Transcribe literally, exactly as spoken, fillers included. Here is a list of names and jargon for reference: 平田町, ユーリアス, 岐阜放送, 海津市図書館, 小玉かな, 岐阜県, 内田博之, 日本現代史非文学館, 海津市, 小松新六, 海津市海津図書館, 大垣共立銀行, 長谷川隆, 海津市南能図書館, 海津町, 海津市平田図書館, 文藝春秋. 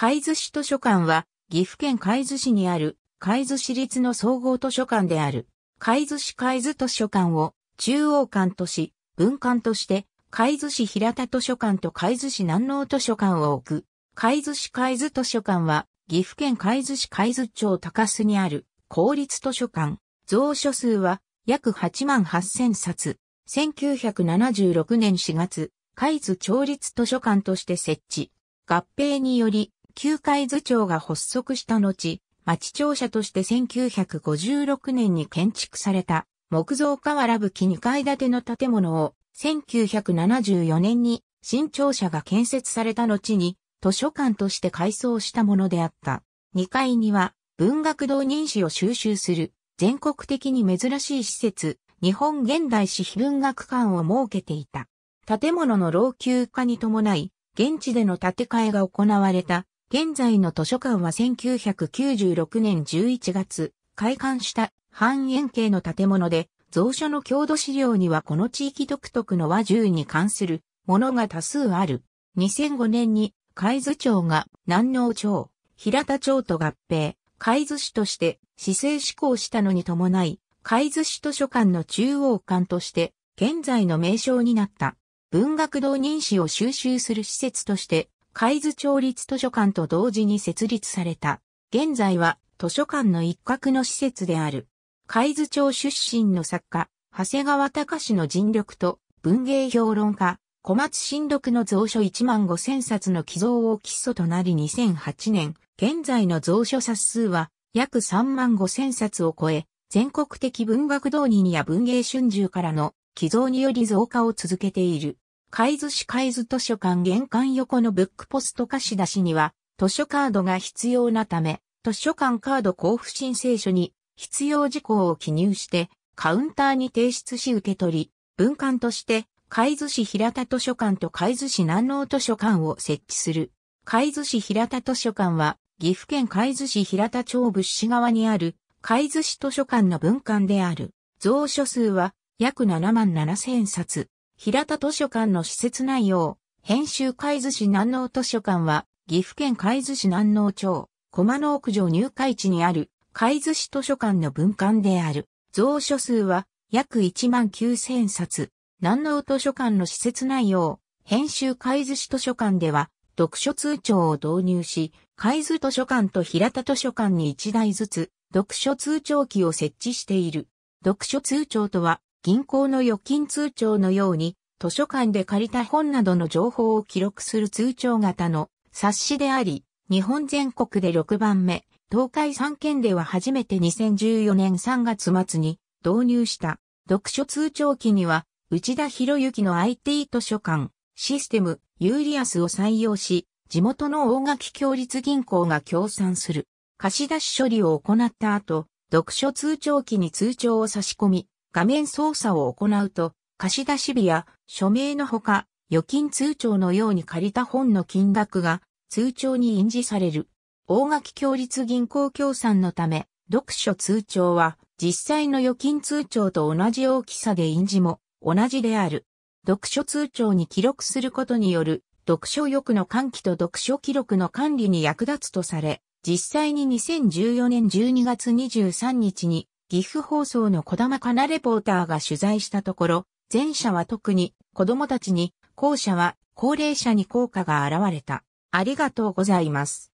海津市図書館は、岐阜県海津市にある、海津市立の総合図書館である。海津市海津図書館を、中央館とし、分館として、海津市平田図書館と海津市南能図書館を置く。海津市海津図書館は、岐阜県海津市海津町高須にある、公立図書館。蔵書数は、約はちまんはっせんさつ。せんきゅうひゃくななじゅうろくねんしがつ、海津町立図書館として設置。合併により、旧海津町が発足した後、町庁舎としてせんきゅうひゃくごじゅうろくねんに建築された木造瓦葺きにかいだての建物をせんきゅうひゃくななじゅうよねんに新庁舎が建設された後に図書館として改装したものであった。にかいには文学同人誌を収集する全国的に珍しい施設日本現代史非文学館を設けていた。建物の老朽化に伴い現地での建て替えが行われた。現在の図書館はせんきゅうひゃくきゅうじゅうろくねんじゅういちがつ、開館した半円形の建物で、蔵書の郷土資料にはこの地域独特の話術に関するものが多数ある。にせんごねんに海津町が南能町、平田町と合併、海津市として市制施行したのに伴い、海津市図書館の中央館として、現在の名称になった。文学同人誌を収集する施設として、海津町立図書館と同時に設立された。現在は図書館の一角の施設である。海津町出身の作家、長谷川隆の尽力と文芸評論家、小松新六の蔵書いちまんごせんさつの寄贈を基礎となりにせんはちねん、現在の蔵書冊数は約さんまんごせんさつを超え、全国的文学同人や文芸春秋からの寄贈により増加を続けている。海津市海津図書館玄関横のブックポスト貸し出しには、図書カードが必要なため、図書館カード交付申請書に必要事項を記入して、カウンターに提出し受け取り、分館として、海津市平田図書館と海津市南能図書館を設置する。海津市平田図書館は、岐阜県海津市平田町仏師側にある、海津市図書館の分館である。蔵書数は、約ななまんななせんさつ。平田図書館の施設内容、編集海津市南能図書館は、岐阜県海津市南能町、駒の屋上入会地にある、海津市図書館の分館である。蔵書数は、約いちまんきゅうせんさつ。南能図書館の施設内容、編集海津市図書館では、読書通帳を導入し、海津図書館と平田図書館にいちだいずつ、読書通帳機を設置している。読書通帳とは、銀行の預金通帳のように、図書館で借りた本などの情報を記録する通帳型の冊子であり、日本全国でろくばんめ、東海さんけんでは初めてにせんじゅうよねんさんがつまつに導入した。読書通帳機には、内田博之の アイティー 図書館、システム、ユーリアスを採用し、地元の大垣共立銀行が協賛する。貸し出し処理を行った後、読書通帳機に通帳を差し込み、画面操作を行うと、貸し出し日や署名のほか、預金通帳のように借りた本の金額が通帳に印字される。大垣共立銀行協賛のため、読書通帳は実際の預金通帳と同じ大きさで印字も同じである。読書通帳に記録することによる読書欲の喚起と読書記録の管理に役立つとされ、実際ににせんじゅうよねんじゅうにがつにじゅうさんにちに、岐阜放送の小玉かなレポーターが取材したところ、前者は特に子供たちに、後者は高齢者に効果が現れた。ありがとうございます。